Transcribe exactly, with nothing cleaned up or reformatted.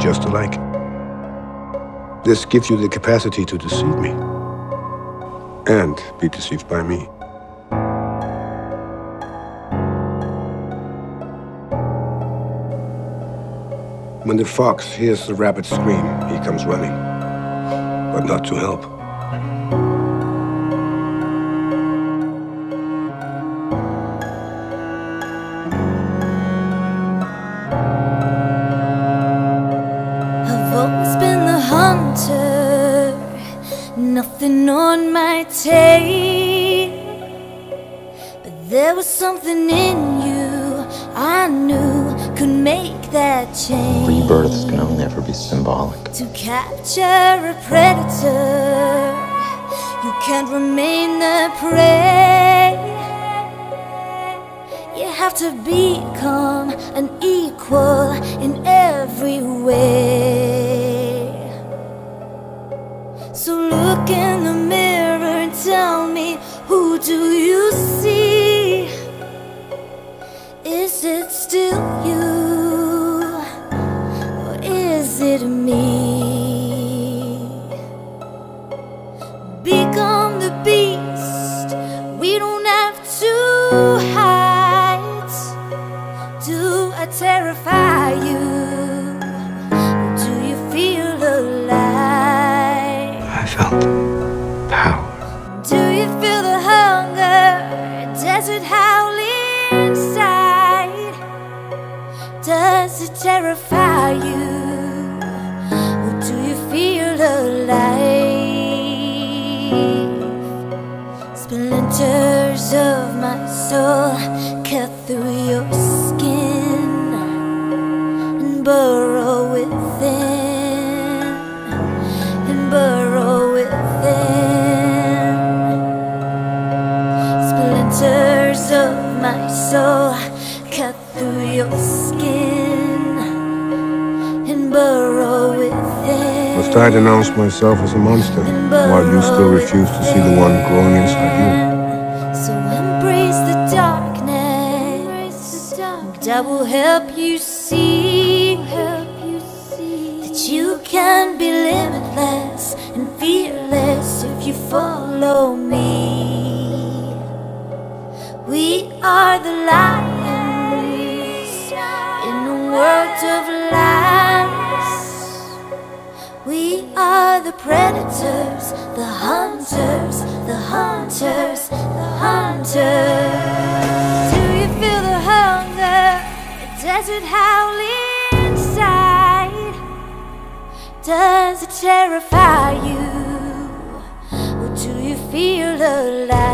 just alike. This gives you the capacity to deceive me and be deceived by me. When the fox hears the rabbit scream, he comes running, but not to help. I've always been the hunter, nothing on my tail, but there was something in you I knew could make that change. Rebirth's gonna never be symbolic. To capture a predator, you can't remain the prey. You have to become an equal in every way. So look in the mirror and tell me, who do you see? Is it still you? To me, become the beast. We don't have to hide. Do I terrify you? Or do you feel alive? I felt power. Do you feel the hunger? Does it howl inside? Does it terrify you? Alive. Splinters of my soul cut through your skin and burrow within, and burrow within. Splinters of my soul cut through your skin and burrow within. Must I denounce myself as a monster, while you still refuse to see the one growing inside you? So embrace the darkness, and I will help you see that you can be limitless and fearless if you follow me. We are the lions in a world of lies. We are the predators, the hunters, the hunters, the hunters. Do you feel the hunger? Does it howl inside? Does it terrify you? Or do you feel alive?